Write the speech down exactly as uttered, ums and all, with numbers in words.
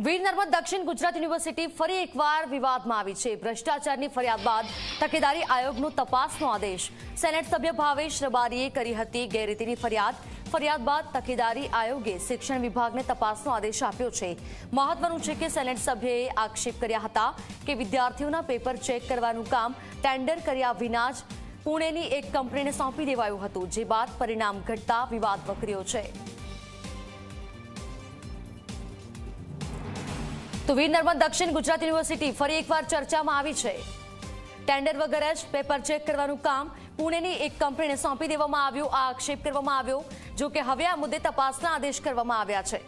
વીર નર્મદ દક્ષિણ ગુજરાત યુનિવર્સિટી ફરી એકવાર વિવાદમાં આવી છે। ભ્રષ્ટાચારની ફરિયાદ બાદ તકેદારી આયોગનો તપાસનો આદેશ। સેનેટ સભ્ય ભાવેશ રબારીએ કરી હતી ગેરરીતિની ફરિયાદ। ફરિયાદ બાદ તકેદારી આયોગે શિક્ષણ વિભાગને તપાસનો આદેશ આપ્યો છે। મહત્વનું છે કે સેનેટ સભ્યએ આક્ષેપ કર્યા હતા કે વિદ્યાર્થીઓના પેપર ચેક કરવાનું કામ ટેન્ડર કર્યા વિના જ પુણેની એક કંપનીને સોંપી દેવાયું હતું, જે બાદ પરિણામ ઘટતા વિવાદ વકર્યો છે। तो वीर नर्मद दक्षिण गुजरात युनिवर्सिटी फरी एकवार चर्चामां आवी छे। टेंडर वगर ज पेपर चेक करवानुं काम पुणेनी एक कंपनीने सौंपी देवामां આવ્યું। આ આક્ષેપ કરવામાં આવ્યો। જો કે હવે આ મુદ્દે તપાસના આદેશ કરવામાં આવ્યા છે।